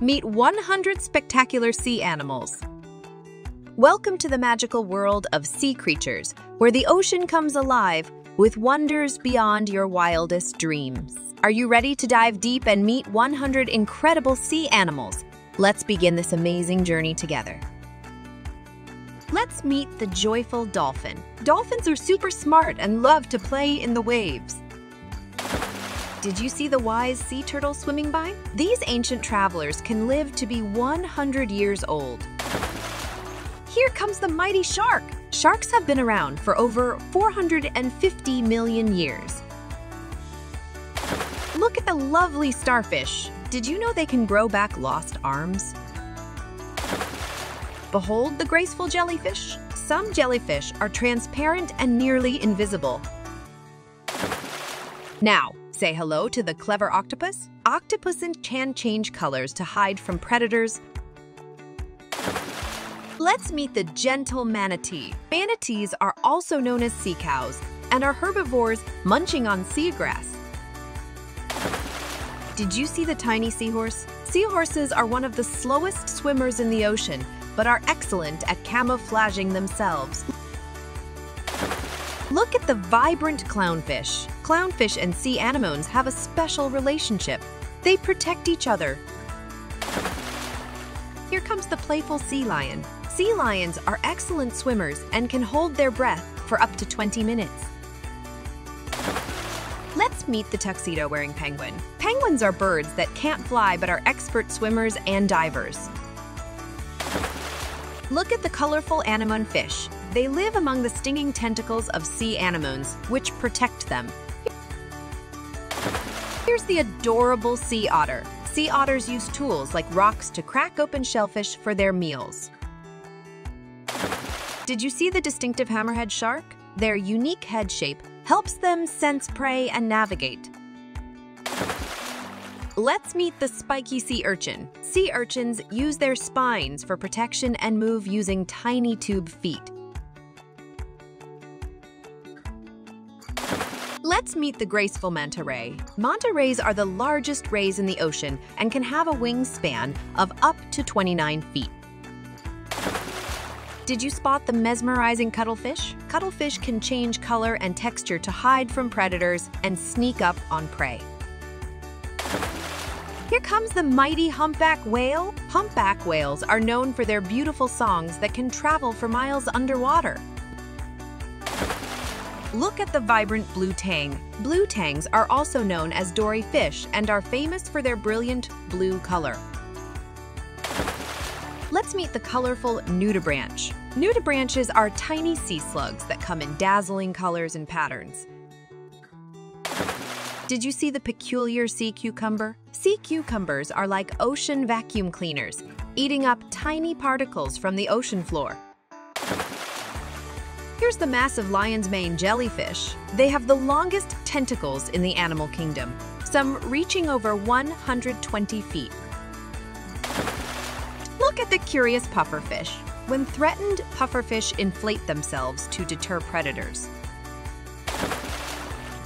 meet 100 spectacular sea animals. Welcome to the magical world of sea creatures, where the ocean comes alive with wonders beyond your wildest dreams. Are you ready to dive deep and meet 100 incredible sea animals? Let's begin this amazing journey together. Let's meet the joyful dolphin. Dolphins are super smart and love to play in the waves. Did you see the wise sea turtle swimming by? These ancient travelers can live to be 100 years old. Here comes the mighty shark! Sharks have been around for over 450 million years. Look at the lovely starfish. Did you know they can grow back lost arms? Behold the graceful jellyfish. Some jellyfish are transparent and nearly invisible. Now, say hello to the clever octopus. Octopuses can change colors to hide from predators. Let's meet the gentle manatee. Manatees are also known as sea cows and are herbivores munching on seagrass. Did you see the tiny seahorse? Seahorses are one of the slowest swimmers in the ocean, but are excellent at camouflaging themselves. Look at the vibrant clownfish. Clownfish and sea anemones have a special relationship. They protect each other. Here comes the playful sea lion. Sea lions are excellent swimmers and can hold their breath for up to 20 minutes. Let's meet the tuxedo-wearing penguin. Penguins are birds that can't fly but are expert swimmers and divers. Look at the colorful anemone fish. They live among the stinging tentacles of sea anemones, which protect them. Here's the adorable sea otter. Sea otters use tools like rocks to crack open shellfish for their meals. Did you see the distinctive hammerhead shark? Their unique head shape helps them sense prey and navigate. Let's meet the spiky sea urchin. Sea urchins use their spines for protection and move using tiny tube feet. Let's meet the graceful manta ray. Manta rays are the largest rays in the ocean and can have a wingspan of up to 29 feet. Did you spot the mesmerizing cuttlefish? Cuttlefish can change color and texture to hide from predators and sneak up on prey. Here comes the mighty humpback whale. Humpback whales are known for their beautiful songs that can travel for miles underwater. Look at the vibrant blue tang. Blue tangs are also known as dory fish and are famous for their brilliant blue color. Let's meet the colorful nudibranch. Nudibranches are tiny sea slugs that come in dazzling colors and patterns. Did you see the peculiar sea cucumber? Sea cucumbers are like ocean vacuum cleaners, eating up tiny particles from the ocean floor. Here's the massive lion's mane jellyfish. They have the longest tentacles in the animal kingdom, some reaching over 120 feet. Look at the curious pufferfish. When threatened, pufferfish inflate themselves to deter predators.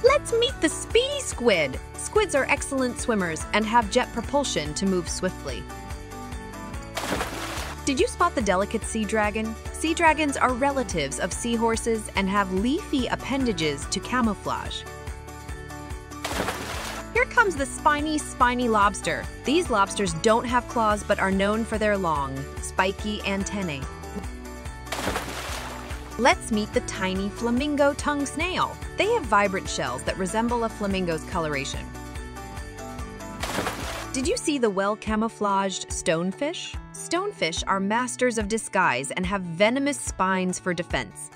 Let's meet the speedy squid. Squids are excellent swimmers and have jet propulsion to move swiftly. Did you spot the delicate sea dragon? Sea dragons are relatives of seahorses and have leafy appendages to camouflage. Here comes the spiny lobster. These lobsters don't have claws but are known for their long, spiky antennae. Let's meet the tiny flamingo tongue snail. They have vibrant shells that resemble a flamingo's coloration. Did you see the well-camouflaged stonefish? Stonefish are masters of disguise and have venomous spines for defense.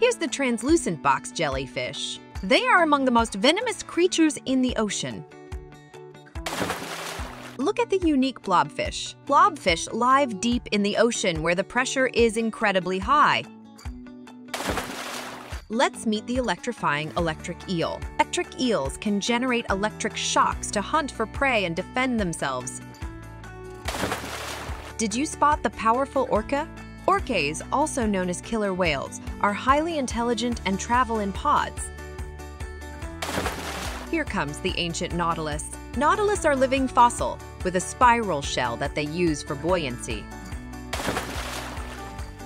Here's the translucent box jellyfish. They are among the most venomous creatures in the ocean. Look at the unique blobfish. Blobfish live deep in the ocean where the pressure is incredibly high. Let's meet the electrifying electric eel. Electric eels can generate electric shocks to hunt for prey and defend themselves. Did you spot the powerful orca? Orcas, also known as killer whales, are highly intelligent and travel in pods. Here comes the ancient nautilus. Nautilus are living fossil with a spiral shell that they use for buoyancy.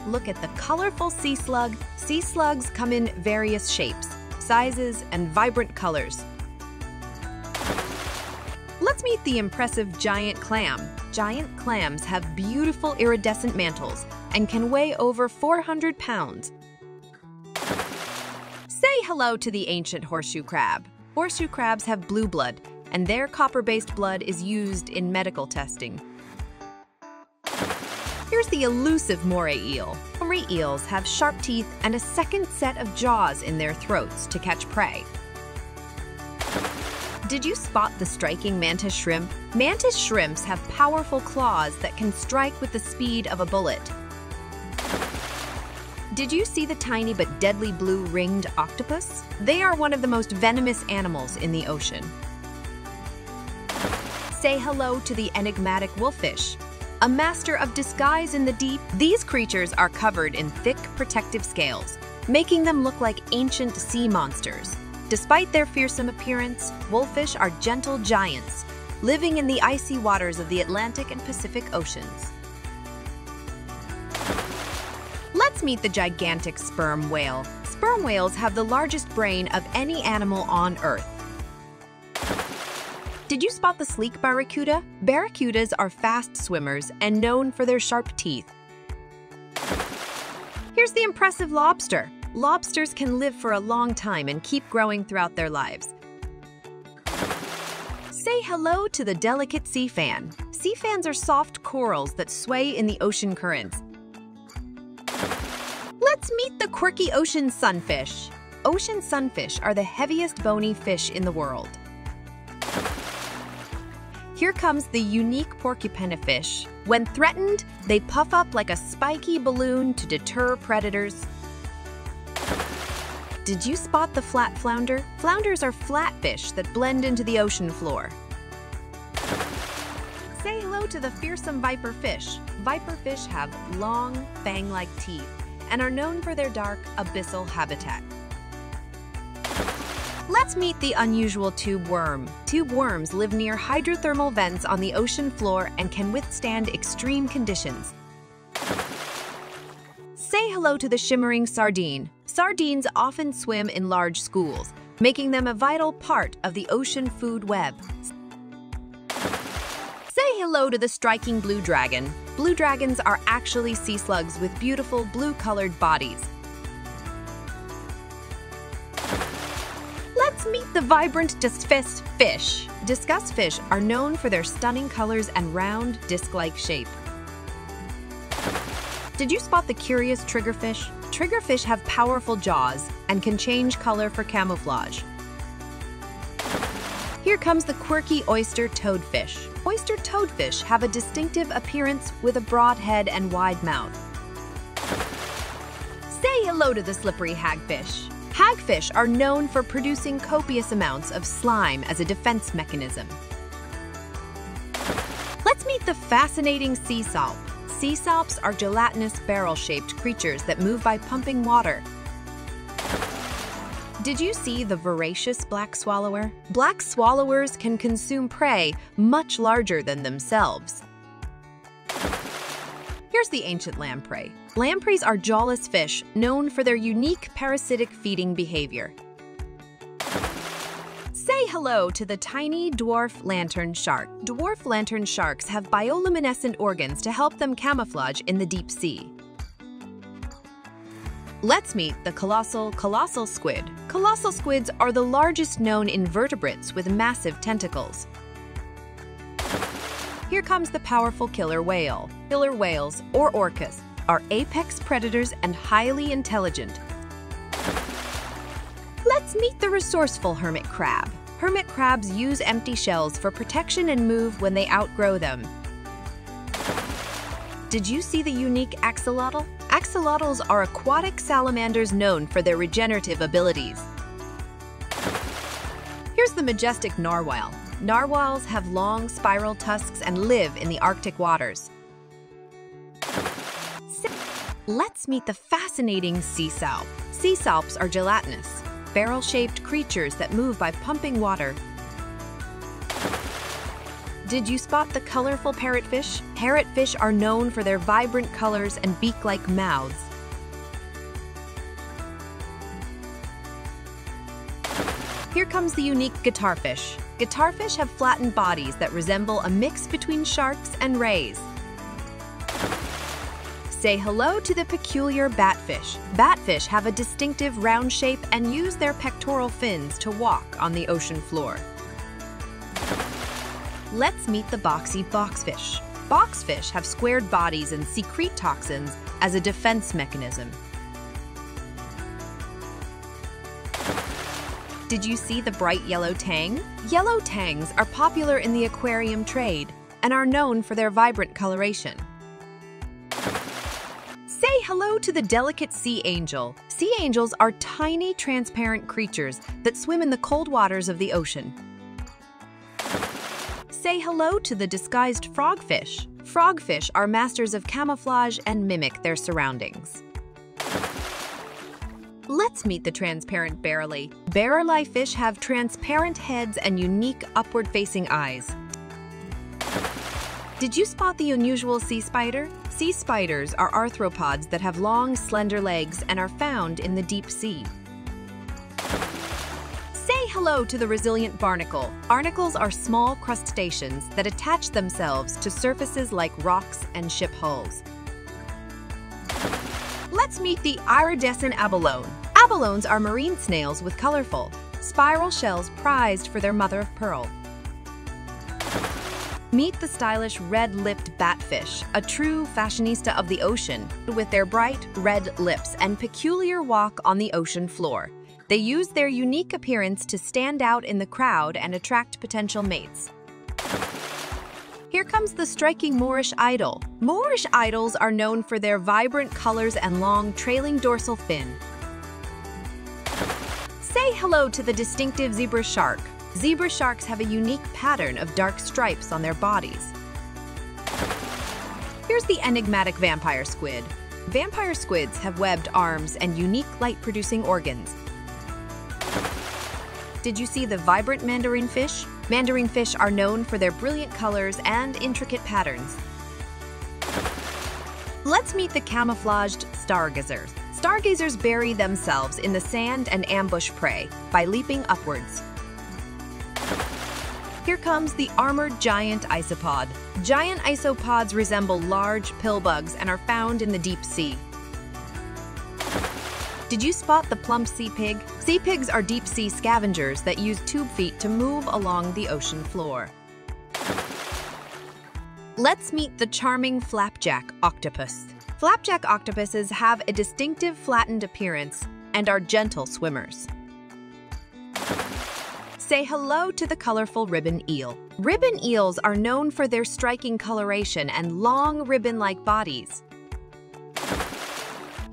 Look at the colorful sea slug. Sea slugs come in various shapes, sizes, and vibrant colors. Let's meet the impressive giant clam. Giant clams have beautiful iridescent mantles and can weigh over 400 pounds. Say hello to the ancient horseshoe crab. Horseshoe crabs have blue blood, and their copper-based blood is used in medical testing. Here's the elusive moray eel. Moray eels have sharp teeth and a second set of jaws in their throats to catch prey. Did you spot the striking mantis shrimp? Mantis shrimps have powerful claws that can strike with the speed of a bullet. Did you see the tiny but deadly blue-ringed octopus? They are one of the most venomous animals in the ocean. Say hello to the enigmatic wolffish. A master of disguise in the deep, these creatures are covered in thick protective scales, making them look like ancient sea monsters. Despite their fearsome appearance, wolffish are gentle giants, living in the icy waters of the Atlantic and Pacific Oceans. Let's meet the gigantic sperm whale. Sperm whales have the largest brain of any animal on Earth. Did you spot the sleek barracuda? Barracudas are fast swimmers and known for their sharp teeth. Here's the impressive lobster. Lobsters can live for a long time and keep growing throughout their lives. Say hello to the delicate sea fan. Sea fans are soft corals that sway in the ocean currents. Let's meet the quirky ocean sunfish. Ocean sunfish are the heaviest bony fish in the world. Here comes the unique porcupine fish. When threatened, they puff up like a spiky balloon to deter predators. Did you spot the flat flounder? Flounders are flatfish that blend into the ocean floor. Say hello to the fearsome viperfish. Viperfish have long, fang-like teeth and are known for their dark, abyssal habitat. Let's meet the unusual tube worm. Tube worms live near hydrothermal vents on the ocean floor and can withstand extreme conditions. Say hello to the shimmering sardine. Sardines often swim in large schools, making them a vital part of the ocean food web. Say hello to the striking blue dragon. Blue dragons are actually sea slugs with beautiful blue-colored bodies. Let's meet the vibrant discus fish. Discus fish are known for their stunning colors and round, disc-like shape. Did you spot the curious triggerfish? Triggerfish have powerful jaws and can change color for camouflage. Here comes the quirky oyster toadfish. Oyster toadfish have a distinctive appearance with a broad head and wide mouth. Say hello to the slippery hagfish. Hagfish are known for producing copious amounts of slime as a defense mechanism. Let's meet the fascinating sea salp. Sea salps are gelatinous barrel-shaped creatures that move by pumping water. Did you see the voracious black swallower? Black swallowers can consume prey much larger than themselves. Here's the ancient lamprey. Lampreys are jawless fish known for their unique parasitic feeding behavior. Say hello to the tiny dwarf lantern shark. Dwarf lantern sharks have bioluminescent organs to help them camouflage in the deep sea. Let's meet the colossal squid. Colossal squids are the largest known invertebrates with massive tentacles. Here comes the powerful killer whale. Killer whales, or orcas, are apex predators and highly intelligent. Let's meet the resourceful hermit crab. Hermit crabs use empty shells for protection and move when they outgrow them. Did you see the unique axolotl? Axolotls are aquatic salamanders known for their regenerative abilities. Here's the majestic narwhal. Narwhals have long spiral tusks and live in the Arctic waters. Let's meet the fascinating sea salp. Sea salps are gelatinous, barrel-shaped creatures that move by pumping water. Did you spot the colorful parrotfish? Parrotfish are known for their vibrant colors and beak-like mouths. Here comes the unique guitarfish. Guitarfish have flattened bodies that resemble a mix between sharks and rays. Say hello to the peculiar batfish. Batfish have a distinctive round shape and use their pectoral fins to walk on the ocean floor. Let's meet the boxy boxfish. Boxfish have squared bodies and secrete toxins as a defense mechanism. Did you see the bright yellow tang? Yellow tangs are popular in the aquarium trade and are known for their vibrant coloration. Say hello to the delicate sea angel. Sea angels are tiny, transparent creatures that swim in the cold waters of the ocean. Say hello to the disguised frogfish. Frogfish are masters of camouflage and mimic their surroundings. Let's meet the transparent barreleye. Barreleye fish have transparent heads and unique upward-facing eyes. Did you spot the unusual sea spider? Sea spiders are arthropods that have long, slender legs and are found in the deep sea. Say hello to the resilient barnacle. Barnacles are small crustaceans that attach themselves to surfaces like rocks and ship hulls. Let's meet the iridescent abalone. Abalones are marine snails with colorful, spiral shells prized for their mother-of-pearl. Meet the stylish red-lipped batfish, a true fashionista of the ocean, with their bright red lips and peculiar walk on the ocean floor. They use their unique appearance to stand out in the crowd and attract potential mates. Here comes the striking Moorish idol. Moorish idols are known for their vibrant colors and long, trailing dorsal fin. Say hello to the distinctive zebra shark. Zebra sharks have a unique pattern of dark stripes on their bodies. Here's the enigmatic vampire squid. Vampire squids have webbed arms and unique light-producing organs. Did you see the vibrant mandarin fish? Mandarin fish are known for their brilliant colors and intricate patterns. Let's meet the camouflaged stargazers. Stargazers bury themselves in the sand and ambush prey by leaping upwards. Here comes the armored giant isopod. Giant isopods resemble large pillbugs and are found in the deep sea. Did you spot the plump sea pig? Sea pigs are deep-sea scavengers that use tube feet to move along the ocean floor. Let's meet the charming flapjack octopus. Flapjack octopuses have a distinctive flattened appearance and are gentle swimmers. Say hello to the colorful ribbon eel. Ribbon eels are known for their striking coloration and long ribbon-like bodies.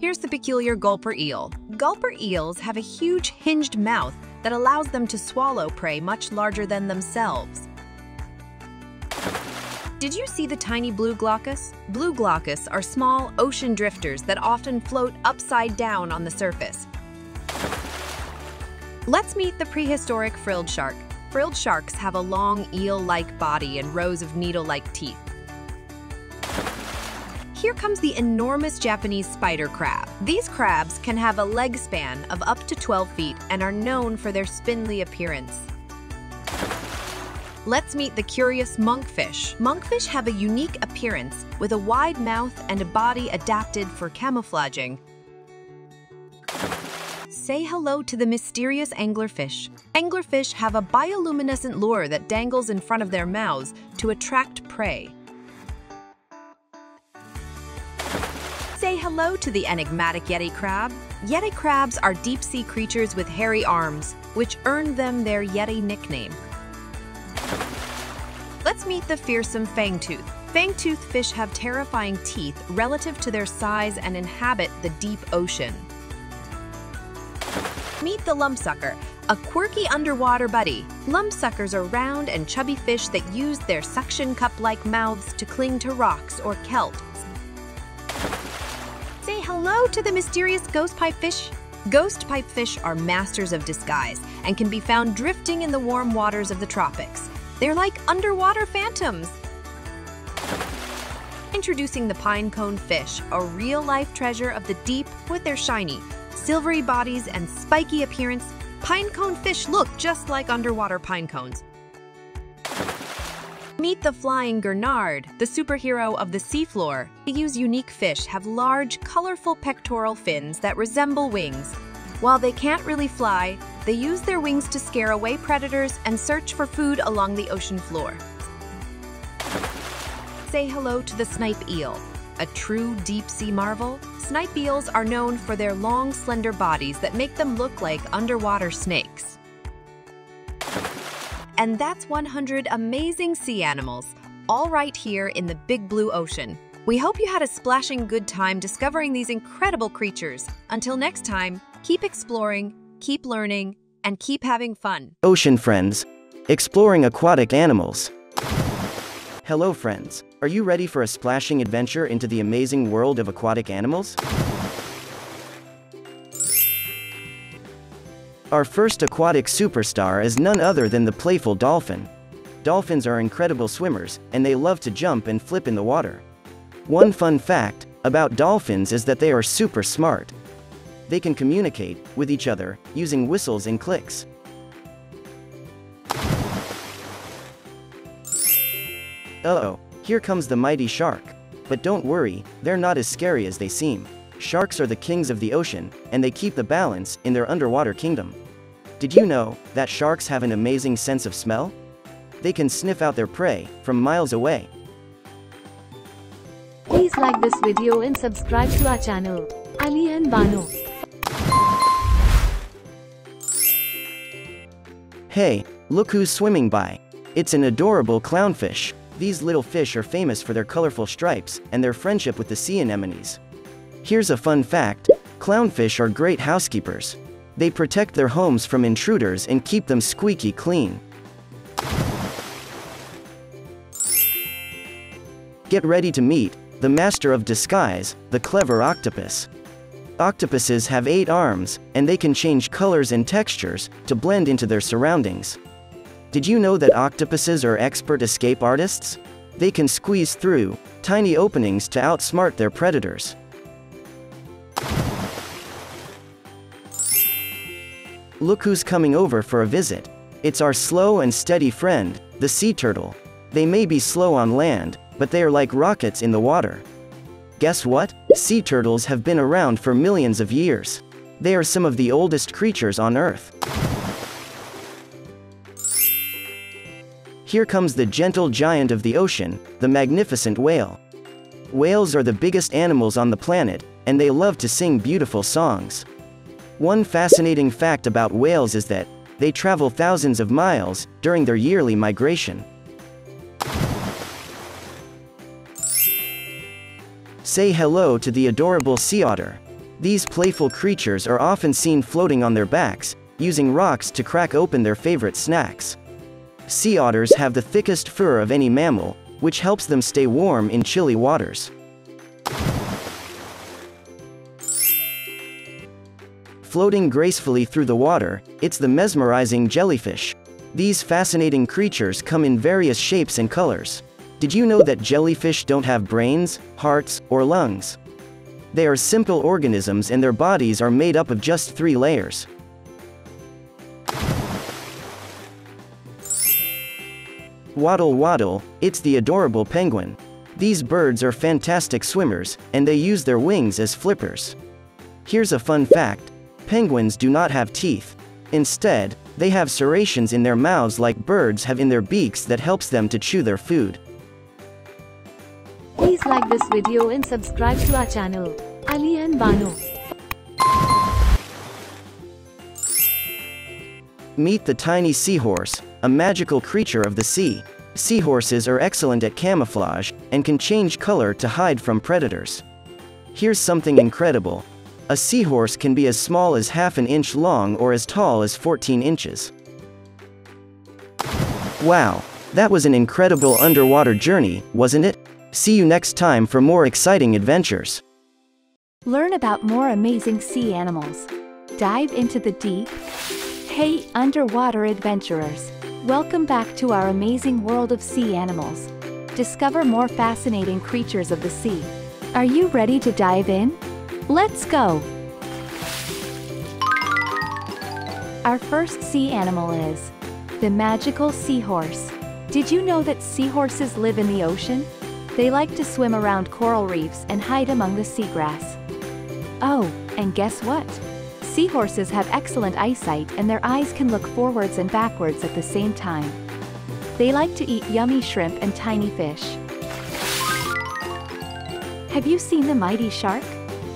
Here's the peculiar gulper eel. Gulper eels have a huge hinged mouth that allows them to swallow prey much larger than themselves. Did you see the tiny blue glaucus? Blue glaucus are small ocean drifters that often float upside down on the surface. Let's meet the prehistoric frilled shark. Frilled sharks have a long eel-like body and rows of needle-like teeth. Here comes the enormous Japanese spider crab. These crabs can have a leg span of up to 12 feet and are known for their spindly appearance. Let's meet the curious monkfish. Monkfish have a unique appearance with a wide mouth and a body adapted for camouflaging. Say hello to the mysterious anglerfish. Anglerfish have a bioluminescent lure that dangles in front of their mouths to attract prey. Say hello to the enigmatic yeti crab. Yeti crabs are deep-sea creatures with hairy arms, which earned them their yeti nickname. Let's meet the fearsome fangtooth. Fangtooth fish have terrifying teeth relative to their size and inhabit the deep ocean. Meet the lumpsucker, a quirky underwater buddy. Lumpsuckers are round and chubby fish that use their suction cup-like mouths to cling to rocks or kelp. Say hello to the mysterious ghost pipefish. Ghost pipefish are masters of disguise and can be found drifting in the warm waters of the tropics. They're like underwater phantoms. Introducing the pine cone fish, a real-life treasure of the deep. With their shiny, silvery bodies and spiky appearance, pine cone fish look just like underwater pine cones. Meet the flying gurnard, the superhero of the seafloor. These unique fish have large, colorful pectoral fins that resemble wings. While they can't really fly, they use their wings to scare away predators and search for food along the ocean floor. Say hello to the snipe eel, a true deep-sea marvel. Snipe eels are known for their long, slender bodies that make them look like underwater snakes. And that's 100 amazing sea animals, all right here in the big blue ocean. We hope you had a splashing good time discovering these incredible creatures. Until next time, keep exploring, keep learning, and keep having fun. Ocean friends, exploring aquatic animals. Hello friends, are you ready for a splashing adventure into the amazing world of aquatic animals? Our first aquatic superstar is none other than the playful dolphin. Dolphins are incredible swimmers, and they love to jump and flip in the water. One fun fact about dolphins is that they are super smart. They can communicate with each other using whistles and clicks. Uh-oh, here comes the mighty shark. But don't worry, they're not as scary as they seem. Sharks are the kings of the ocean, and they keep the balance in their underwater kingdom. Did you know that sharks have an amazing sense of smell? They can sniff out their prey from miles away. Please like this video and subscribe to our channel, Ali and Bano. Hey, look who's swimming by. It's an adorable clownfish. These little fish are famous for their colorful stripes and their friendship with the sea anemones. Here's a fun fact, clownfish are great housekeepers. They protect their homes from intruders and keep them squeaky clean. Get ready to meet the master of disguise, the clever octopus. Octopuses have 8 arms, and they can change colors and textures to blend into their surroundings. Did you know that octopuses are expert escape artists? They can squeeze through tiny openings to outsmart their predators. Look who's coming over for a visit. It's our slow and steady friend, the sea turtle. They may be slow on land, but they are like rockets in the water. Guess what? Sea turtles have been around for millions of years. They are some of the oldest creatures on Earth. Here comes the gentle giant of the ocean, the magnificent whale. Whales are the biggest animals on the planet, and they love to sing beautiful songs. One fascinating fact about whales is that they travel thousands of miles during their yearly migration. Say hello to the adorable sea otter. These playful creatures are often seen floating on their backs, using rocks to crack open their favorite snacks. Sea otters have the thickest fur of any mammal, which helps them stay warm in chilly waters. Floating gracefully through the water, it's the mesmerizing jellyfish. These fascinating creatures come in various shapes and colors. Did you know that jellyfish don't have brains, hearts, or lungs? They are simple organisms and their bodies are made up of just 3 layers. Waddle waddle, it's the adorable penguin. These birds are fantastic swimmers, and they use their wings as flippers. Here's a fun fact. Penguins do not have teeth. Instead, they have serrations in their mouths like birds have in their beaks that helps them to chew their food. Please like this video and subscribe to our channel, Ali and Bano. Meet the tiny seahorse, a magical creature of the sea. Seahorses are excellent at camouflage and can change color to hide from predators. Here's something incredible. A seahorse can be as small as half an inch long or as tall as 14 inches. Wow, that was an incredible underwater journey, wasn't it? See you next time for more exciting adventures. Learn about more amazing sea animals. Dive into the deep. Hey, underwater adventurers. Welcome back to our amazing world of sea animals. Discover more fascinating creatures of the sea. Are you ready to dive in? Let's go! Our first sea animal is the magical seahorse. Did you know that seahorses live in the ocean? They like to swim around coral reefs and hide among the seagrass. Oh, and guess what? Seahorses have excellent eyesight and their eyes can look forwards and backwards at the same time. They like to eat yummy shrimp and tiny fish. Have you seen the mighty shark?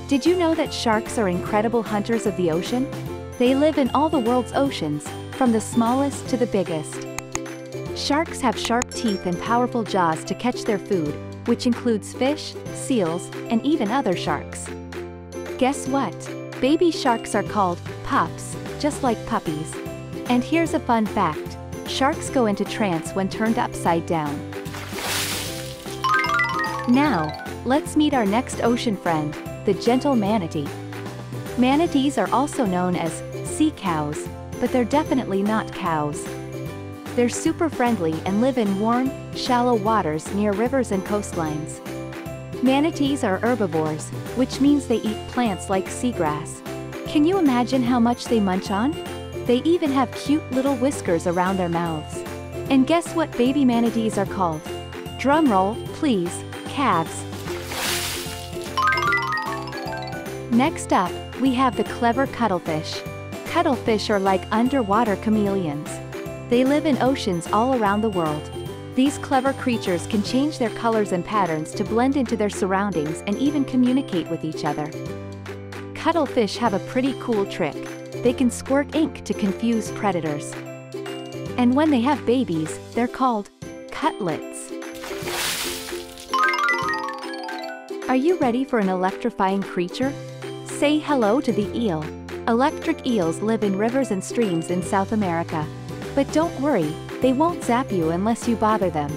Did you know that sharks are incredible hunters of the ocean? They live in all the world's oceans, from the smallest to the biggest. Sharks have sharp teeth and powerful jaws to catch their food, which includes fish, seals, and even other sharks. Guess what? Baby sharks are called pups, just like puppies. And here's a fun fact. Sharks go into trance when turned upside down. Now, let's meet our next ocean friend, the gentle manatee. Manatees are also known as sea cows, but they're definitely not cows. They're super friendly and live in warm, shallow waters near rivers and coastlines. Manatees are herbivores, which means they eat plants like seagrass. Can you imagine how much they munch on? They even have cute little whiskers around their mouths. And guess what baby manatees are called? Drumroll, please, calves. Next up, we have the clever cuttlefish. Cuttlefish are like underwater chameleons. They live in oceans all around the world. These clever creatures can change their colors and patterns to blend into their surroundings and even communicate with each other. Cuttlefish have a pretty cool trick. They can squirt ink to confuse predators. And when they have babies, they're called cutlets. Are you ready for an electrifying creature? Say hello to the eel. Electric eels live in rivers and streams in South America. But don't worry, they won't zap you unless you bother them.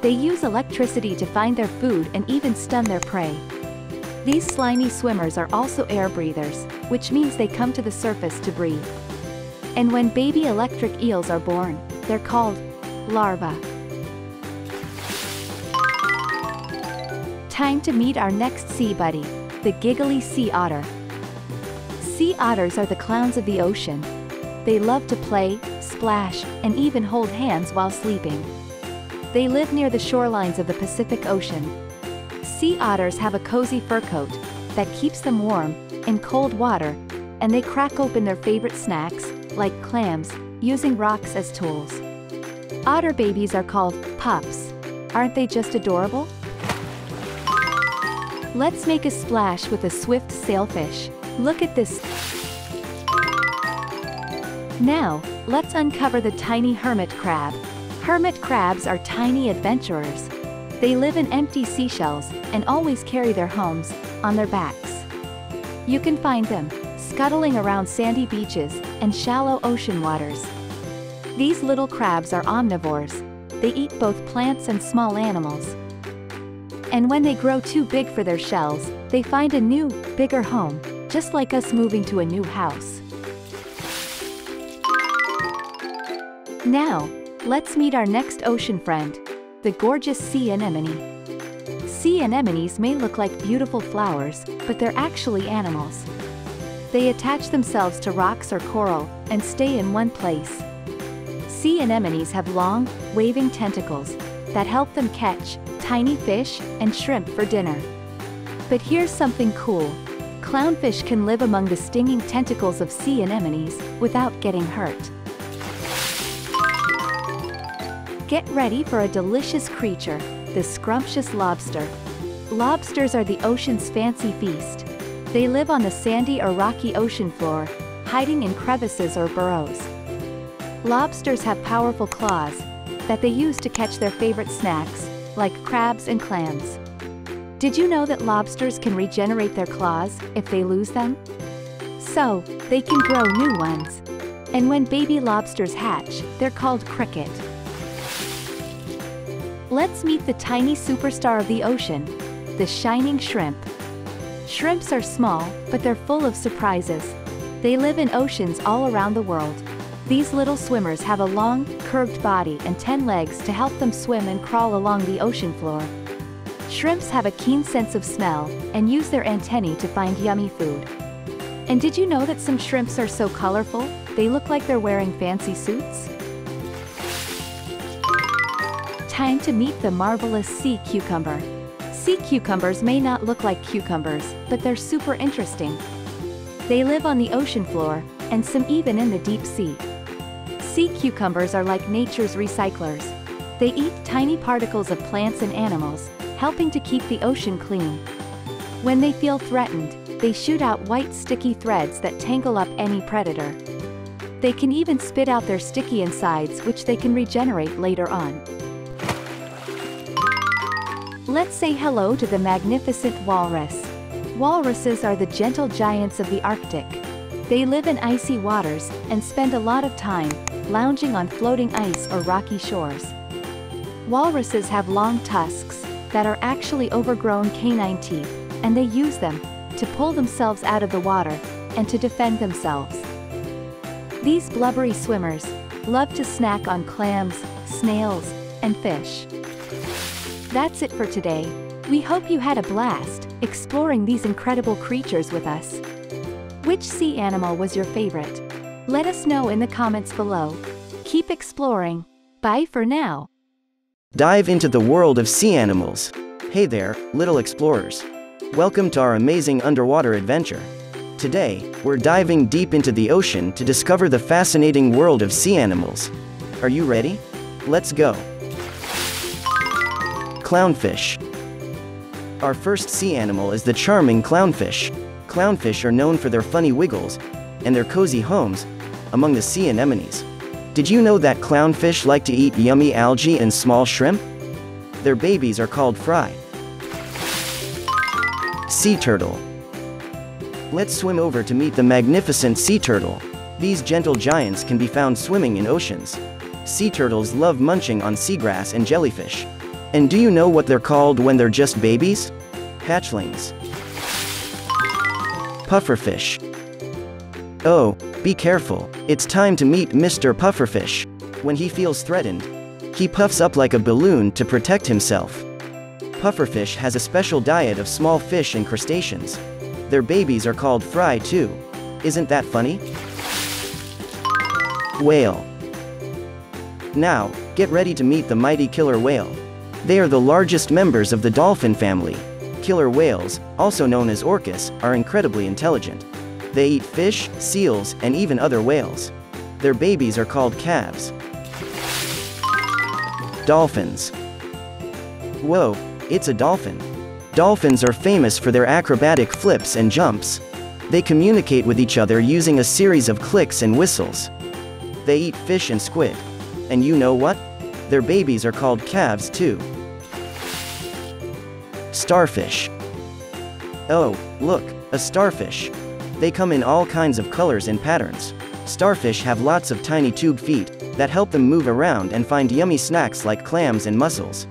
They use electricity to find their food and even stun their prey. These slimy swimmers are also air breathers, which means they come to the surface to breathe. And when baby electric eels are born, they're called larvae. Time to meet our next sea buddy, the giggly sea otter. Sea otters are the clowns of the ocean. They love to play, splash, and even hold hands while sleeping. They live near the shorelines of the Pacific Ocean. Sea otters have a cozy fur coat that keeps them warm in cold water, and they crack open their favorite snacks, like clams, using rocks as tools. Otter babies are called pups. Aren't they just adorable? Let's make a splash with a swift sailfish. Look at this. Now, let's uncover the tiny hermit crab. Hermit crabs are tiny adventurers. They live in empty seashells and always carry their homes on their backs. You can find them scuttling around sandy beaches and shallow ocean waters. These little crabs are omnivores. They eat both plants and small animals. And when they grow too big for their shells, they find a new, bigger home, just like us moving to a new house. Now, let's meet our next ocean friend, the gorgeous sea anemone. Sea anemones may look like beautiful flowers, but they're actually animals. They attach themselves to rocks or coral and stay in one place. Sea anemones have long, waving tentacles that help them catch tiny fish and shrimp for dinner. But here's something cool. Clownfish can live among the stinging tentacles of sea anemones without getting hurt. Get ready for a delicious creature, the scrumptious lobster. Lobsters are the ocean's fancy feast. They live on the sandy or rocky ocean floor, hiding in crevices or burrows. Lobsters have powerful claws that they use to catch their favorite snacks, like crabs and clams. Did you know that lobsters can regenerate their claws if they lose them? So, they can grow new ones. And when baby lobsters hatch, they're called cricket. Let's meet the tiny superstar of the ocean, the shining shrimp. Shrimps are small, but they're full of surprises. They live in oceans all around the world. These little swimmers have a long, curved body and 10 legs to help them swim and crawl along the ocean floor. Shrimps have a keen sense of smell and use their antennae to find yummy food. And did you know that some shrimps are so colorful, they look like they're wearing fancy suits? Time to meet the marvelous sea cucumber. Sea cucumbers may not look like cucumbers, but they're super interesting. They live on the ocean floor, and some even in the deep sea. Sea cucumbers are like nature's recyclers. They eat tiny particles of plants and animals, helping to keep the ocean clean. When they feel threatened, they shoot out white sticky threads that tangle up any predator. They can even spit out their sticky insides, which they can regenerate later on. Let's say hello to the magnificent walrus. Walruses are the gentle giants of the Arctic. They live in icy waters and spend a lot of time lounging on floating ice or rocky shores. Walruses have long tusks that are actually overgrown canine teeth, and they use them to pull themselves out of the water and to defend themselves. These blubbery swimmers love to snack on clams, snails, and fish. That's it for today. We hope you had a blast exploring these incredible creatures with us. Which sea animal was your favorite? Let us know in the comments below. Keep exploring. Bye for now. Dive into the world of sea animals. Hey there, little explorers. Welcome to our amazing underwater adventure. Today, we're diving deep into the ocean to discover the fascinating world of sea animals. Are you ready? Let's go. Clownfish. Our first sea animal is the charming clownfish. Clownfish are known for their funny wiggles and their cozy homes among the sea anemones. Did you know that clownfish like to eat yummy algae and small shrimp? Their babies are called fry. Sea turtle. Let's swim over to meet the magnificent sea turtle. These gentle giants can be found swimming in oceans. Sea turtles love munching on seagrass and jellyfish. And do you know what they're called when they're just babies? Hatchlings. Pufferfish. Oh, be careful, it's time to meet Mr. Pufferfish. When he feels threatened, he puffs up like a balloon to protect himself. Pufferfish has a special diet of small fish and crustaceans. Their babies are called fry too. Isn't that funny? Whale. Now, get ready to meet the mighty killer whale. They are the largest members of the dolphin family. Killer whales, also known as orcas, are incredibly intelligent. They eat fish, seals, and even other whales. Their babies are called calves. Dolphins. Whoa, it's a dolphin. Dolphins are famous for their acrobatic flips and jumps. They communicate with each other using a series of clicks and whistles. They eat fish and squid. And you know what? Their babies are called calves too. Starfish. Oh, look, a starfish. They come in all kinds of colors and patterns. Starfish have lots of tiny tube feet that help them move around and find yummy snacks like clams and mussels.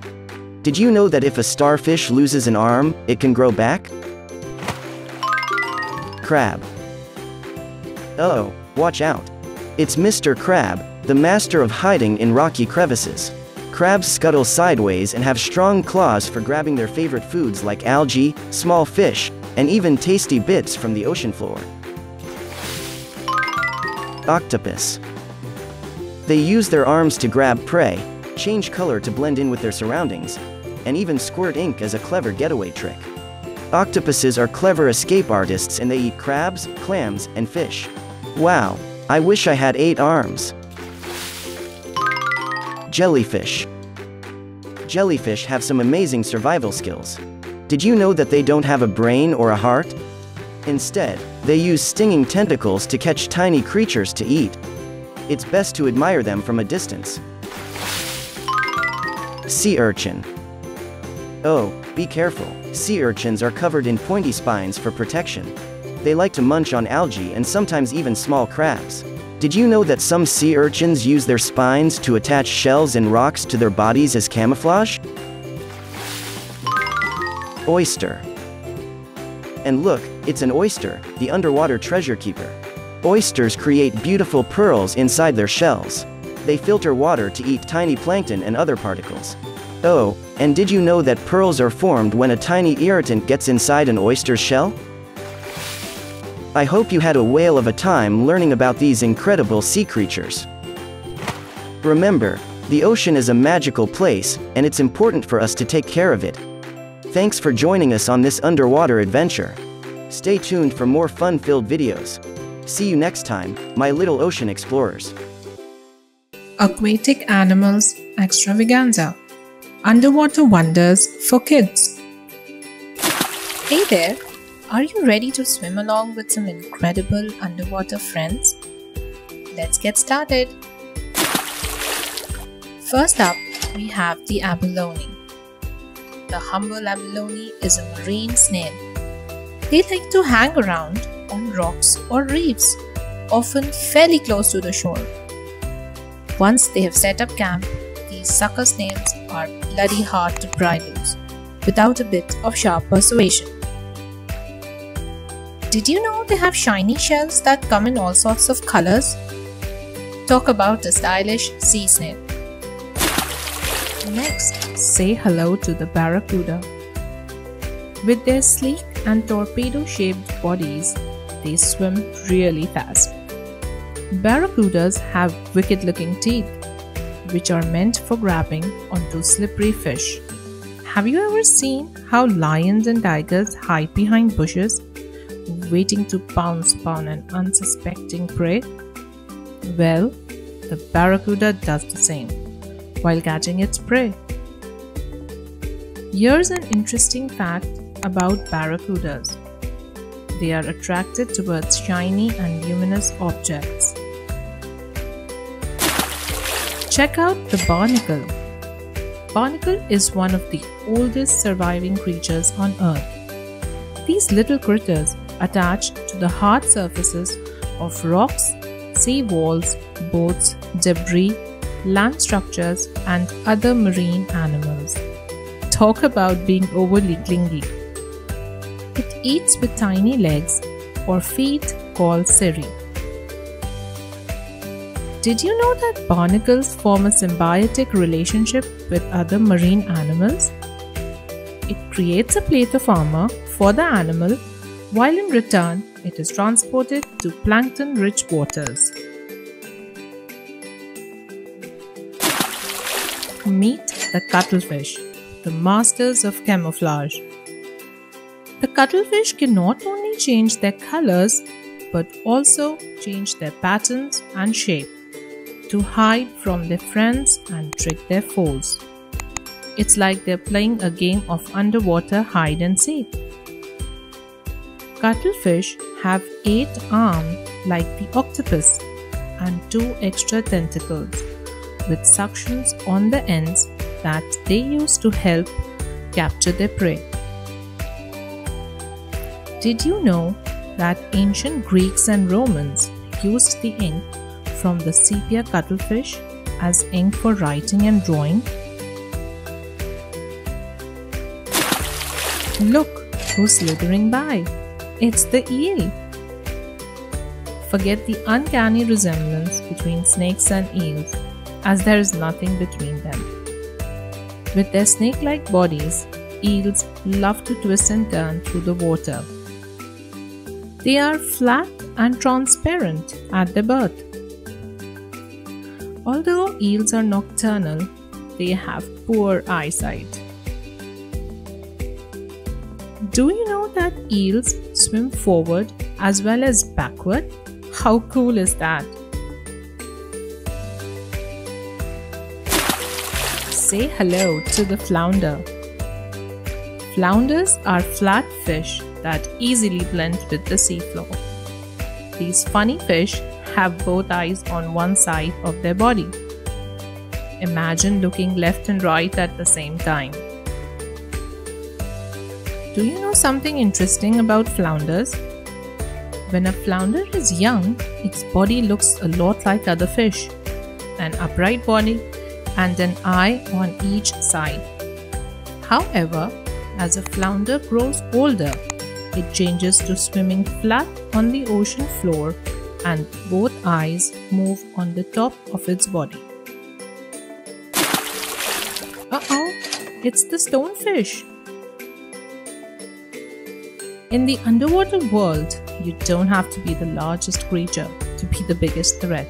Did you know that if a starfish loses an arm, it can grow back? Crab. Oh, watch out. It's Mr. Crab, the master of hiding in rocky crevices. Crabs scuttle sideways and have strong claws for grabbing their favorite foods like algae, small fish, and even tasty bits from the ocean floor. Octopus. They use their arms to grab prey, change color to blend in with their surroundings, and even squirt ink as a clever getaway trick. Octopuses are clever escape artists and they eat crabs, clams, and fish. Wow, I wish I had 8 arms. Jellyfish. Jellyfish have some amazing survival skills. Did you know that they don't have a brain or a heart? Instead, they use stinging tentacles to catch tiny creatures to eat. It's best to admire them from a distance. Sea urchin. Oh, be careful. Sea urchins are covered in pointy spines for protection. They like to munch on algae and sometimes even small crabs. Did you know that some sea urchins use their spines to attach shells and rocks to their bodies as camouflage? Oyster. And look, it's an oyster, the underwater treasure keeper. Oysters create beautiful pearls inside their shells. They filter water to eat tiny plankton and other particles. Oh, and did you know that pearls are formed when a tiny irritant gets inside an oyster's shell? I hope you had a whale of a time learning about these incredible sea creatures. Remember, the ocean is a magical place, and it's important for us to take care of it. Thanks for joining us on this underwater adventure. Stay tuned for more fun-filled videos. See you next time, my little ocean explorers. Aquatic Animals Extravaganza. Underwater Wonders for Kids. Hey there! Are you ready to swim along with some incredible underwater friends? Let's get started! First up, we have the abalone. The humble abalone is a marine snail. They like to hang around on rocks or reefs, often fairly close to the shore. Once they have set up camp, these sucker snails are bloody hard to pry loose, without a bit of sharp persuasion. Did you know they have shiny shells that come in all sorts of colors? Talk about a stylish sea snail. Next, say hello to the barracuda. With their sleek and torpedo-shaped bodies, they swim really fast. Barracudas have wicked-looking teeth, which are meant for grabbing onto slippery fish. Have you ever seen how lions and tigers hide behind bushes, waiting to pounce upon an unsuspecting prey? Well, the barracuda does the same while catching its prey. Here's an interesting fact about barracudas. They are attracted towards shiny and luminous objects. Check out the barnacle. Barnacle is one of the oldest surviving creatures on Earth. These little critters attach to the hard surfaces of rocks, sea walls, boats, debris, land structures, and other marine animals. Talk about being overly clingy. It eats with tiny legs or feet called cirri. Did you know that barnacles form a symbiotic relationship with other marine animals? It creates a plate of armor for the animal, while in return, it is transported to plankton-rich waters. Meet the cuttlefish, the masters of camouflage. The cuttlefish can not only change their colors, but also change their patterns and shape to hide from their friends and trick their foes. It's like they're playing a game of underwater hide and seek. Cuttlefish have 8 arms like the octopus and 2 extra tentacles with suctions on the ends that they use to help capture their prey. Did you know that ancient Greeks and Romans used the ink from the sepia cuttlefish as ink for writing and drawing? Look who's slithering by! It's the eel! Forget the uncanny resemblance between snakes and eels, as there is nothing between them. With their snake-like bodies, eels love to twist and turn through the water. They are flat and transparent at their birth. Although eels are nocturnal, they have poor eyesight. Do you know that eels swim forward as well as backward? How cool is that? Say hello to the flounder. Flounders are flat fish that easily blend with the seafloor. These funny fish have both eyes on one side of their body. Imagine looking left and right at the same time. Do you know something interesting about flounders? When a flounder is young, its body looks a lot like other fish, an upright body and an eye on each side. However, as a flounder grows older, it changes to swimming flat on the ocean floor and both eyes move on the top of its body. Uh-oh, it's the stonefish! In the underwater world, you don't have to be the largest creature to be the biggest threat.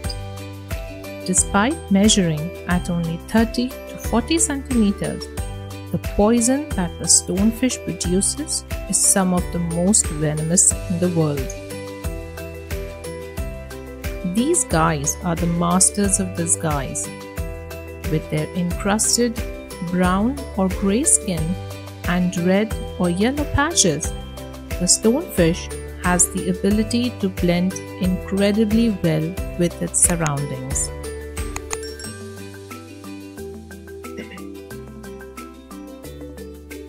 Despite measuring at only 30 to 40 centimeters, the poison that the stonefish produces is some of the most venomous in the world. These guys are the masters of disguise. With their encrusted brown or grey skin and red or yellow patches, the stonefish has the ability to blend incredibly well with its surroundings.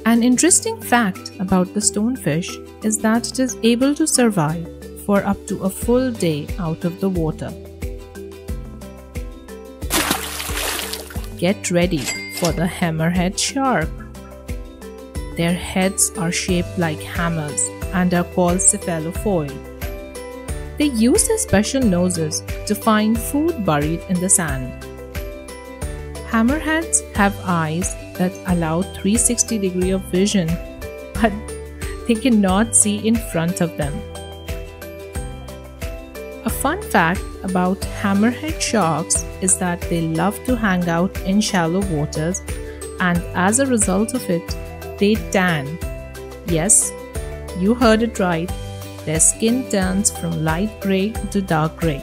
An interesting fact about the stonefish is that it is able to survive for up to a full day out of the water. Get ready for the hammerhead shark. Their heads are shaped like hammers and are called cephalofoil. They use their special noses to find food buried in the sand. Hammerheads have eyes that allow 360-degree of vision, but they cannot see in front of them. A fun fact about hammerhead sharks is that they love to hang out in shallow waters, and as a result of it, they tan. Yes, you heard it right, their skin turns from light grey to dark grey.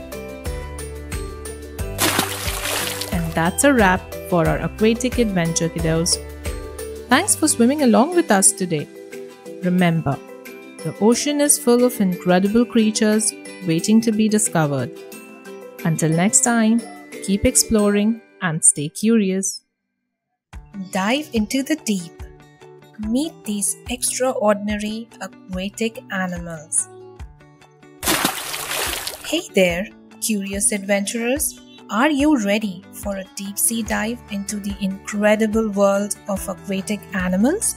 And that's a wrap for our aquatic adventure, kiddos. Thanks for swimming along with us today. Remember, the ocean is full of incredible creatures waiting to be discovered. Until next time, keep exploring and stay curious. Dive into the deep. Meet these extraordinary aquatic animals. Hey there, curious adventurers. Are you ready for a deep-sea dive into the incredible world of aquatic animals?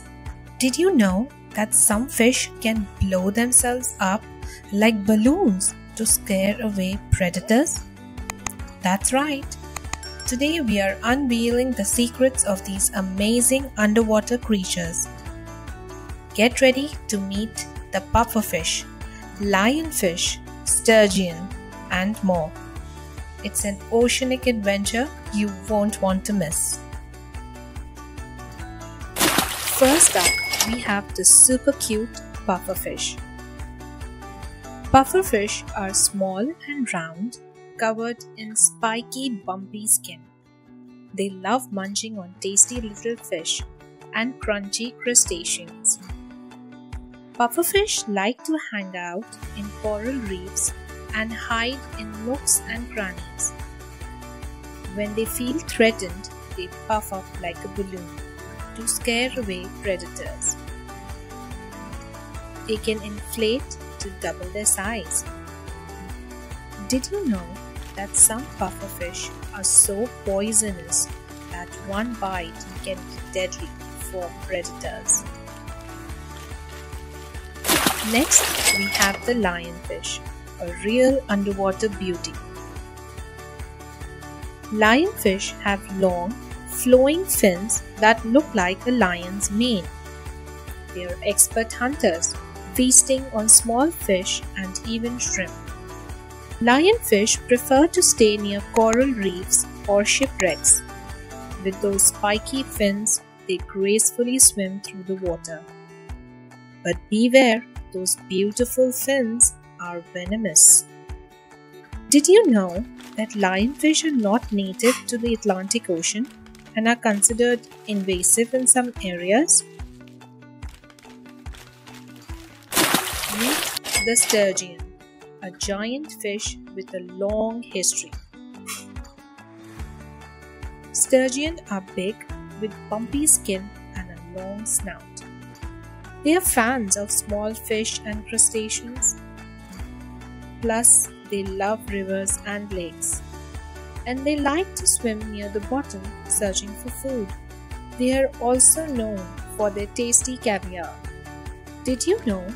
Did you know that some fish can blow themselves up like balloons to scare away predators? That's right! Today we are unveiling the secrets of these amazing underwater creatures. Get ready to meet the pufferfish, lionfish, sturgeon, and more. It's an oceanic adventure you won't want to miss. First up, we have the super cute pufferfish. Pufferfish are small and round, covered in spiky, bumpy skin. They love munching on tasty little fish and crunchy crustaceans. Pufferfish like to hang out in coral reefs and hide in nooks and crannies. When they feel threatened, they puff up like a balloon to scare away predators. They can inflate to double their size. Did you know that some pufferfish are so poisonous that one bite can be deadly for predators? Next, we have the lionfish, a real underwater beauty. Lionfish have long, flowing fins that look like a lion's mane. They are expert hunters, feasting on small fish and even shrimp. Lionfish prefer to stay near coral reefs or shipwrecks. With those spiky fins, they gracefully swim through the water. But beware, those beautiful fins are venomous. Did you know that lionfish are not native to the Atlantic Ocean and are considered invasive in some areas? Meet the sturgeon, a giant fish with a long history. Sturgeon are big, with bumpy skin and a long snout. They are fans of small fish and crustaceans. Plus, they love rivers and lakes, and they like to swim near the bottom searching for food. They are also known for their tasty caviar. Did you know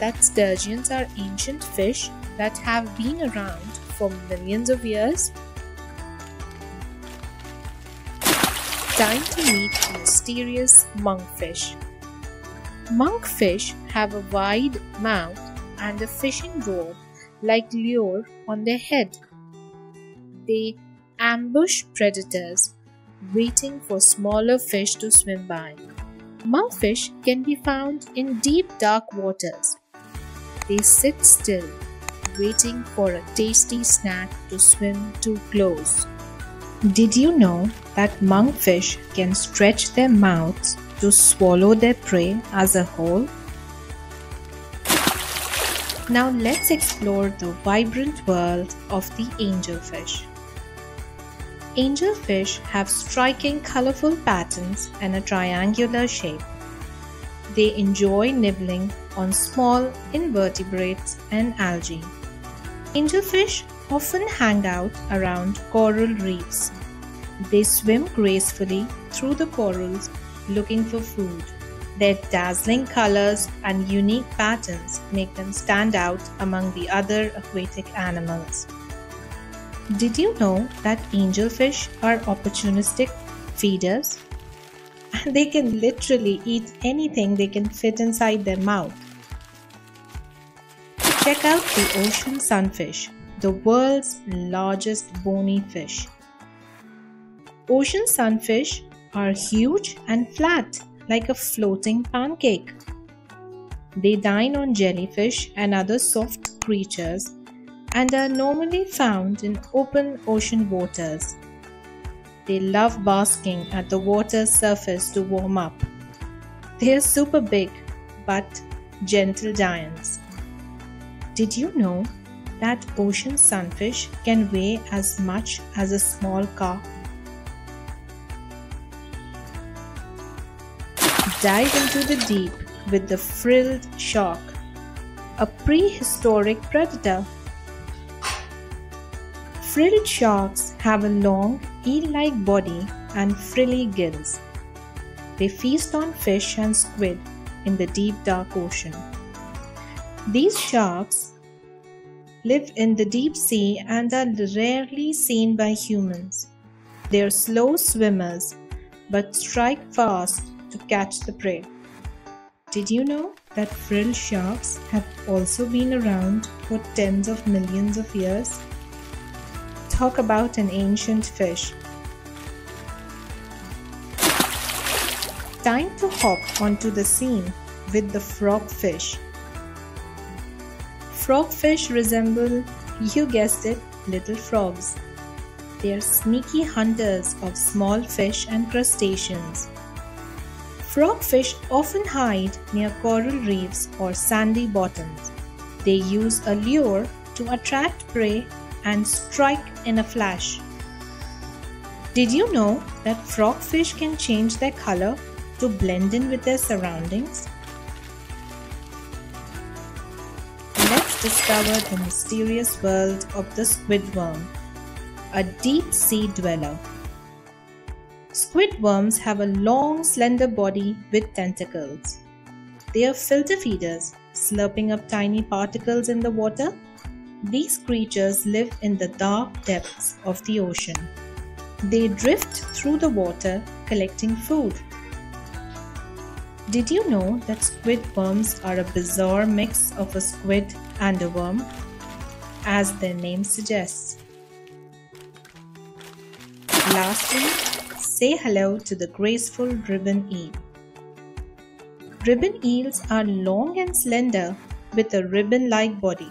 that sturgeons are ancient fish that have been around for millions of years? Time to meet the mysterious monkfish. Monkfish have a wide mouth and a fishing rod like lure on their head. They ambush predators, waiting for smaller fish to swim by. Monkfish can be found in deep, dark waters. They sit still, waiting for a tasty snack to swim too close. Did you know that monkfish can stretch their mouths to swallow their prey as a whole? Now let's explore the vibrant world of the angelfish. Angelfish have striking colorful patterns and a triangular shape. They enjoy nibbling on small invertebrates and algae. Angelfish often hang out around coral reefs. They swim gracefully through the corals looking for food. Their dazzling colors and unique patterns make them stand out among the other aquatic animals. Did you know that angelfish are opportunistic feeders? They can literally eat anything they can fit inside their mouth. Check out the ocean sunfish, the world's largest bony fish. Ocean sunfish are huge and flat, like a floating pancake. They dine on jellyfish and other soft creatures and are normally found in open ocean waters. They love basking at the water's surface to warm up. They are super big but gentle giants. Did you know that ocean sunfish can weigh as much as a small car? Dive into the deep with the frilled shark, a prehistoric predator. Frilled sharks have a long, eel-like body and frilly gills. They feast on fish and squid in the deep, dark ocean. These sharks live in the deep sea and are rarely seen by humans. They are slow swimmers but strike fast to catch the prey. Did you know that frilled sharks have also been around for tens of millions of years? Talk about an ancient fish. Time to hop onto the scene with the frogfish. Frogfish resemble, you guessed it, little frogs. They are sneaky hunters of small fish and crustaceans. Frogfish often hide near coral reefs or sandy bottoms. They use a lure to attract prey and strike in a flash. Did you know that frogfish can change their color to blend in with their surroundings? Let's discover the mysterious world of the squidworm, a deep sea dweller. Squidworms have a long, slender body with tentacles. They are filter feeders, slurping up tiny particles in the water. These creatures live in the dark depths of the ocean. They drift through the water, collecting food. Did you know that squid worms are a bizarre mix of a squid and a worm, as their name suggests? Lastly, say hello to the graceful ribbon eel. Ribbon eels are long and slender with a ribbon-like body.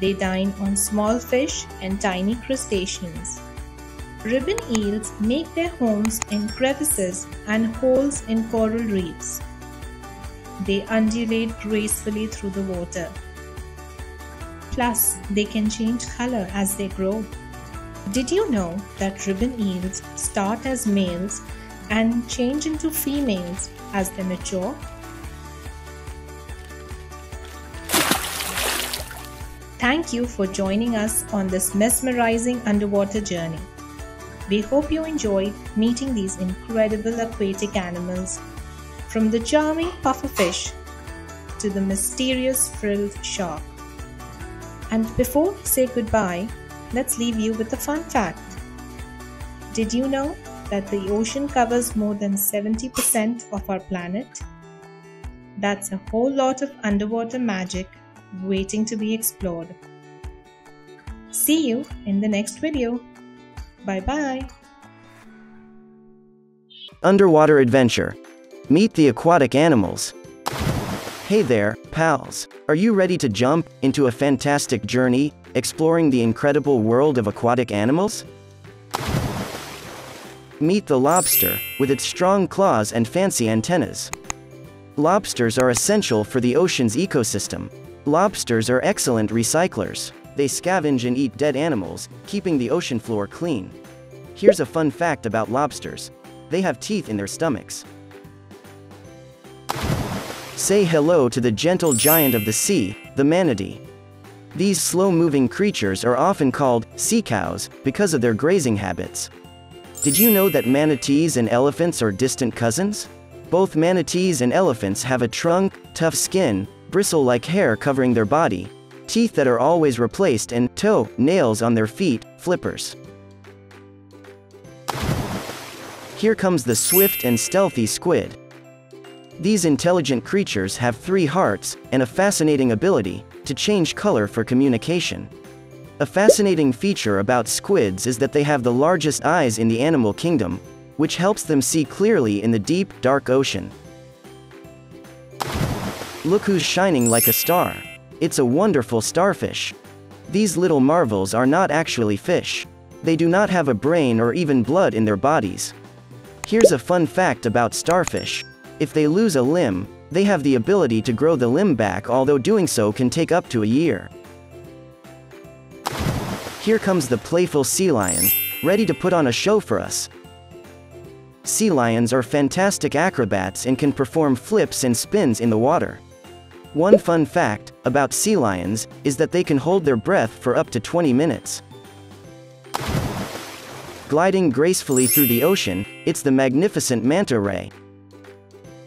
They dine on small fish and tiny crustaceans. Ribbon eels make their homes in crevices and holes in coral reefs. They undulate gracefully through the water. Plus, they can change color as they grow. Did you know that ribbon eels start as males and change into females as they mature? Thank you for joining us on this mesmerizing underwater journey. We hope you enjoyed meeting these incredible aquatic animals, from the charming pufferfish to the mysterious frilled shark. And before we say goodbye, let's leave you with a fun fact. Did you know that the ocean covers more than 70% of our planet? That's a whole lot of underwater magic waiting to be explored. See you in the next video. Bye-bye. Underwater adventure. Meet the aquatic animals. Hey there, pals. Are you ready to jump into a fantastic journey, exploring the incredible world of aquatic animals? Meet the lobster, with its strong claws and fancy antennas. Lobsters are essential for the ocean's ecosystem. Lobsters are excellent recyclers. They scavenge and eat dead animals, keeping the ocean floor clean. Here's a fun fact about lobsters. They have teeth in their stomachs. Say hello to the gentle giant of the sea, the manatee. These slow-moving creatures are often called sea cows because of their grazing habits. Did you know that manatees and elephants are distant cousins? Both manatees and elephants have a trunk, tough skin, bristle-like hair covering their body, teeth that are always replaced, and toe nails on their feet, flippers. Here comes the swift and stealthy squid. These intelligent creatures have three hearts and a fascinating ability to change color for communication. A fascinating feature about squids is that they have the largest eyes in the animal kingdom, which helps them see clearly in the deep, dark ocean. Look who's shining like a star. It's a wonderful starfish. These little marvels are not actually fish. They do not have a brain or even blood in their bodies. Here's a fun fact about starfish. If they lose a limb, they have the ability to grow the limb back, although doing so can take up to a year. Here comes the playful sea lion, ready to put on a show for us. Sea lions are fantastic acrobats and can perform flips and spins in the water. One fun fact about sea lions is that they can hold their breath for up to 20 minutes. Gliding gracefully through the ocean, it's the magnificent manta ray.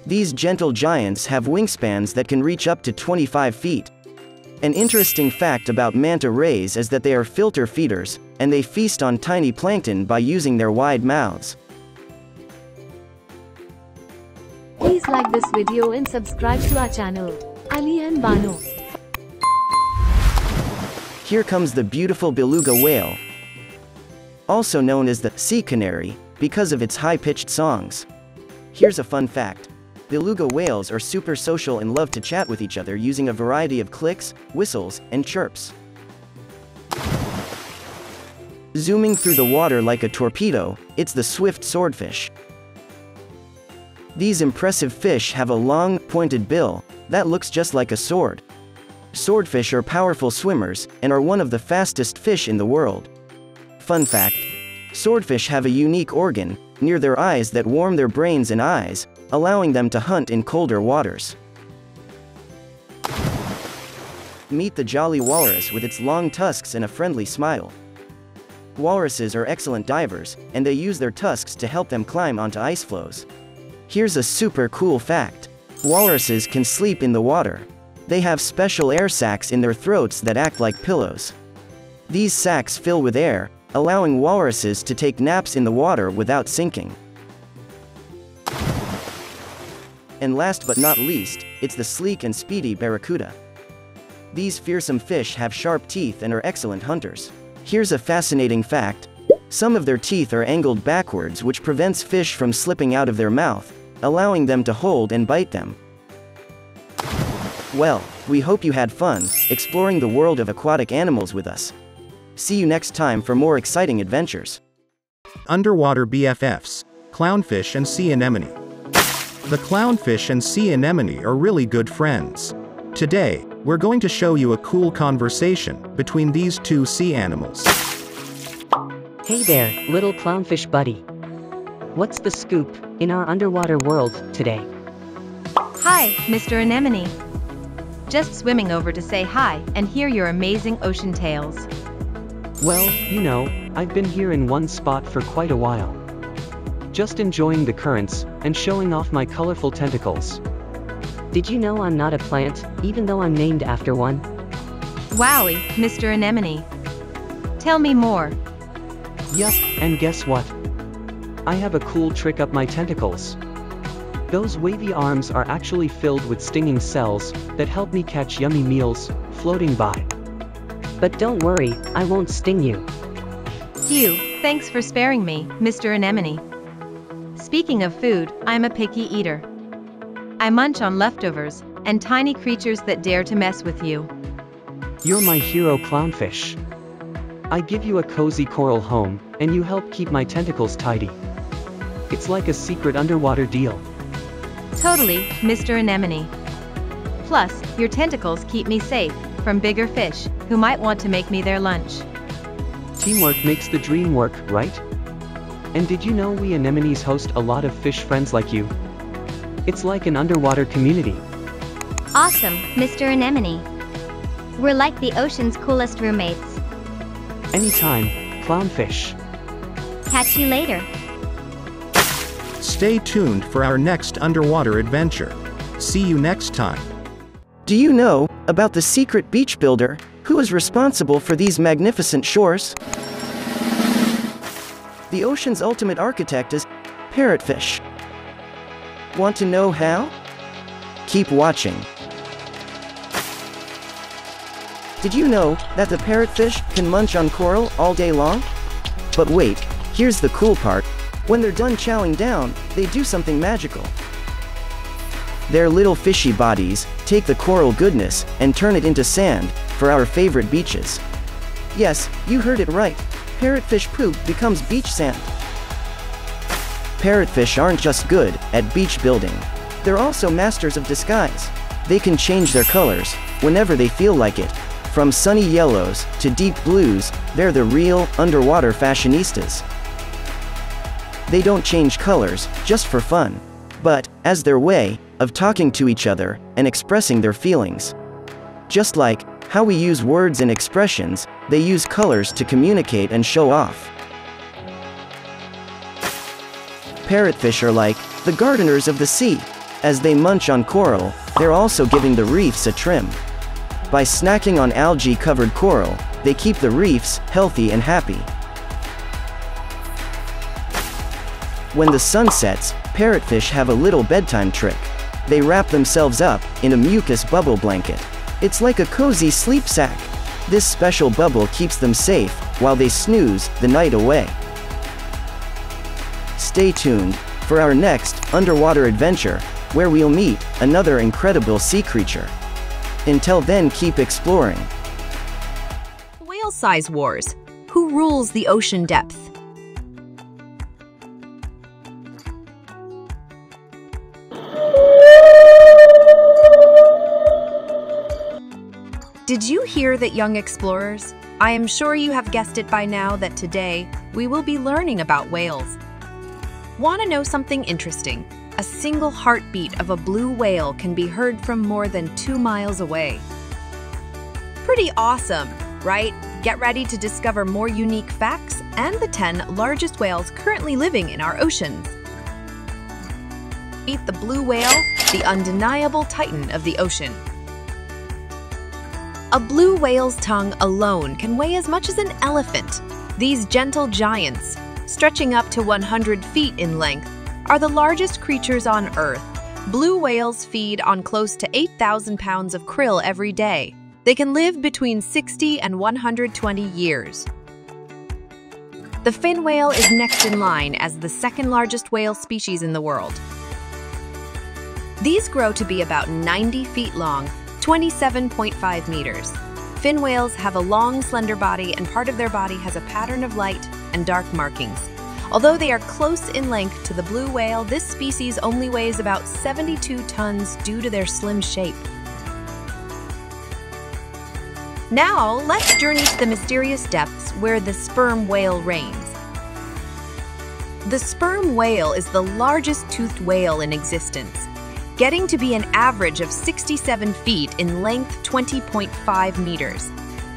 These gentle giants have wingspans that can reach up to 25 feet. An interesting fact about manta rays is that they are filter feeders, and they feast on tiny plankton by using their wide mouths. Please like this video and subscribe to our channel, Ali and Bano. Here comes the beautiful beluga whale, also known as the sea canary, because of its high-pitched songs. Here's a fun fact. Beluga whales are super social and love to chat with each other using a variety of clicks, whistles, and chirps. Zooming through the water like a torpedo, it's the swift swordfish. These impressive fish have a long, pointed bill that looks just like a sword. Swordfish are powerful swimmers and are one of the fastest fish in the world. Fun fact: swordfish have a unique organ near their eyes that warm their brains and eyes, allowing them to hunt in colder waters. Meet the jolly walrus with its long tusks and a friendly smile. Walruses are excellent divers, and they use their tusks to help them climb onto ice floes. Here's a super cool fact. Walruses can sleep in the water. They have special air sacs in their throats that act like pillows. These sacs fill with air, allowing walruses to take naps in the water without sinking. And last but not least, it's the sleek and speedy barracuda. These fearsome fish have sharp teeth and are excellent hunters. Here's a fascinating fact. Some of their teeth are angled backwards, which prevents fish from slipping out of their mouth, allowing them to hold and bite them. Well, we hope you had fun exploring the world of aquatic animals with us. See you next time for more exciting adventures. Underwater BFFs, clownfish and sea anemone. The clownfish and sea anemone are really good friends. Today, we're going to show you a cool conversation between these two sea animals. Hey there, little clownfish buddy. What's the scoop in our underwater world today? Hi, Mr. Anemone. Just swimming over to say hi and hear your amazing ocean tales. Well, you know, I've been here in one spot for quite a while. Just enjoying the currents and showing off my colorful tentacles. Did you know I'm not a plant, even though I'm named after one? Wowie, Mr. Anemone. Tell me more. Yup, and guess what? I have a cool trick up my tentacles. Those wavy arms are actually filled with stinging cells that help me catch yummy meals floating by. But don't worry, I won't sting you. Phew, thanks for sparing me, Mr. Anemone. Speaking of food, I'm a picky eater. I munch on leftovers and tiny creatures that dare to mess with you. You're my hero, clownfish. I give you a cozy coral home, and you help keep my tentacles tidy. It's like a secret underwater deal. Totally, Mr. Anemone. Plus, your tentacles keep me safe from bigger fish, who might want to make me their lunch. Teamwork makes the dream work, right? And did you know we anemones host a lot of fish friends like you? It's like an underwater community. Awesome, Mr. Anemone. We're like the ocean's coolest roommates. Anytime, clownfish. Catch you later. Stay tuned for our next underwater adventure. See you next time. Do you know about the secret beach builder who is responsible for these magnificent shores? The ocean's ultimate architect is Parrotfish. Want to know how? Keep watching. Did you know that the parrotfish can munch on coral all day long? But wait, here's the cool part. When they're done chowing down, they do something magical. Their little fishy bodies take the coral goodness and turn it into sand for our favorite beaches. Yes, you heard it right. Parrotfish poop becomes beach sand. Parrotfish aren't just good at beach building. They're also masters of disguise. They can change their colors whenever they feel like it. From sunny yellows to deep blues, they're the real underwater fashionistas. They don't change colors just for fun, but as their way of talking to each other and expressing their feelings. Just like how we use words and expressions, they use colors to communicate and show off. Parrotfish are like the gardeners of the sea. As they munch on coral, they're also giving the reefs a trim. By snacking on algae-covered coral, they keep the reefs healthy and happy. When the sun sets, parrotfish have a little bedtime trick. They wrap themselves up in a mucus bubble blanket. It's like a cozy sleep sack. This special bubble keeps them safe while they snooze the night away. Stay tuned for our next underwater adventure, where we'll meet another incredible sea creature. Until then, keep exploring. Whale size wars. Who rules the ocean depth? Did you hear that, young explorers? I am sure you have guessed it by now that today we will be learning about whales. Want to know something interesting? A single heartbeat of a blue whale can be heard from more than 2 miles away. Pretty awesome, right? Get ready to discover more unique facts and the 10 largest whales currently living in our oceans. Meet the blue whale, the undeniable titan of the ocean. A blue whale's tongue alone can weigh as much as an elephant. These gentle giants, stretching up to 100 feet in length, are the largest creatures on Earth. Blue whales feed on close to 8,000 pounds of krill every day. They can live between 60 and 120 years. The fin whale is next in line as the second largest whale species in the world. These grow to be about 90 feet long, 27.5 meters. Fin whales have a long, slender body, and part of their body has a pattern of light and dark markings. Although they are close in length to the blue whale, this species only weighs about 72 tons due to their slim shape. Now, let's journey to the mysterious depths where the sperm whale reigns. The sperm whale is the largest toothed whale in existence, getting to be an average of 67 feet in length, 20.5 meters.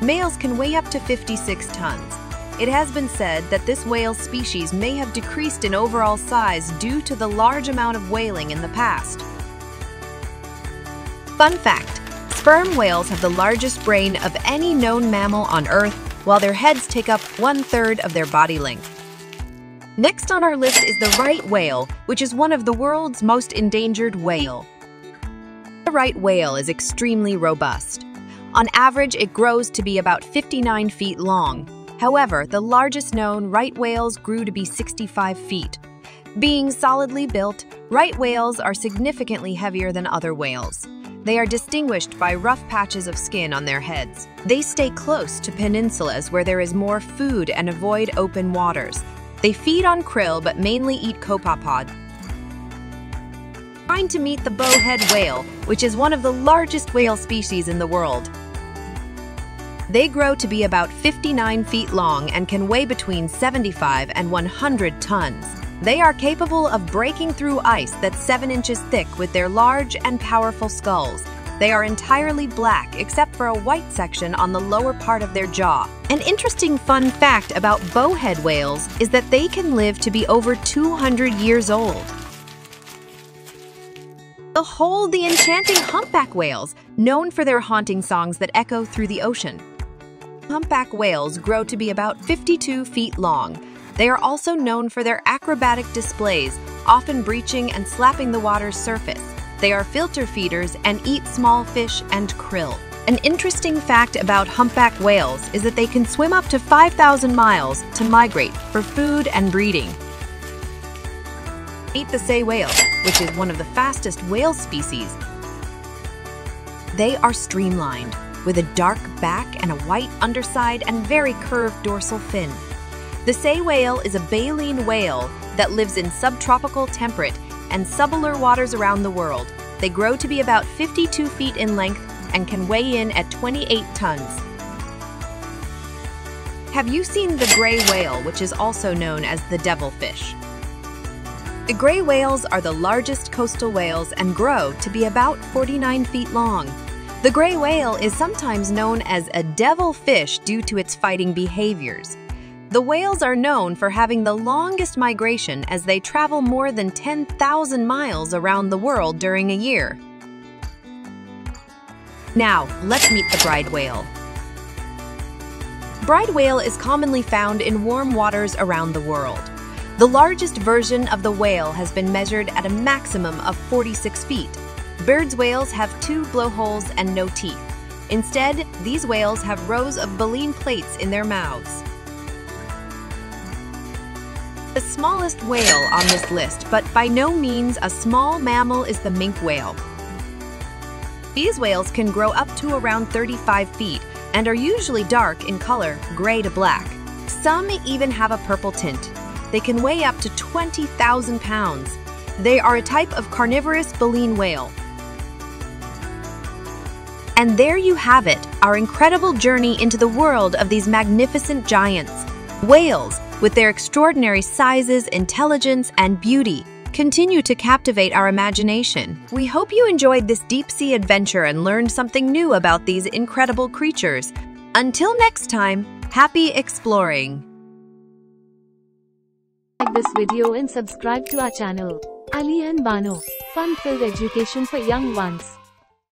Males can weigh up to 56 tons. It has been said that this whale species may have decreased in overall size due to the large amount of whaling in the past. Fun fact, Sperm whales have the largest brain of any known mammal on Earth, while their heads take up 1/3 of their body length. Next on our list is the right whale, which is one of the world's most endangered whales. The right whale is extremely robust. On average, it grows to be about 59 feet long. However, the largest known right whales grew to be 65 feet. Being solidly built, right whales are significantly heavier than other whales. They are distinguished by rough patches of skin on their heads. They stay close to peninsulas where there is more food and avoid open waters. They feed on krill but mainly eat copepods. Trying to meet the bowhead whale, which is one of the largest whale species in the world. They grow to be about 59 feet long and can weigh between 75 and 100 tons. They are capable of breaking through ice that's 7 inches thick with their large and powerful skulls. They are entirely black except for a white section on the lower part of their jaw. An interesting fun fact about bowhead whales is that they can live to be over 200 years old. Behold the enchanting humpback whales, known for their haunting songs that echo through the ocean. Humpback whales grow to be about 52 feet long. They are also known for their acrobatic displays, often breaching and slapping the water's surface. They are filter feeders and eat small fish and krill. An interesting fact about humpback whales is that they can swim up to 5,000 miles to migrate for food and breeding. Eat the sei whale, which is one of the fastest whale species. They are streamlined, with a dark back and a white underside and very curved dorsal fin. The sei whale is a baleen whale that lives in subtropical temperate and subpolar waters around the world. They grow to be about 52 feet in length and can weigh in at 28 tons. Have you seen the gray whale, which is also known as the devilfish? The gray whales are the largest coastal whales and grow to be about 49 feet long. The gray whale is sometimes known as a devilfish due to its fighting behaviors. The whales are known for having the longest migration as they travel more than 10,000 miles around the world during a year. Now, let's meet the bride whale. Bride whale is commonly found in warm waters around the world. The largest version of the whale has been measured at a maximum of 46 feet. Bird whales have 2 blowholes and no teeth. Instead, these whales have rows of baleen plates in their mouths. The smallest whale on this list, but by no means a small mammal, is the minke whale. These whales can grow up to around 35 feet and are usually dark in color, gray to black. Some even have a purple tint. They can weigh up to 20,000 pounds. They are a type of carnivorous baleen whale. And there you have it, our incredible journey into the world of these magnificent giants. Whales, with their extraordinary sizes, intelligence, and beauty, continue to captivate our imagination. We hope you enjoyed this deep-sea adventure and learned something new about these incredible creatures. Until next time, happy exploring! Like this video and subscribe to our channel, Ali and Bano, fun-filled education for young ones.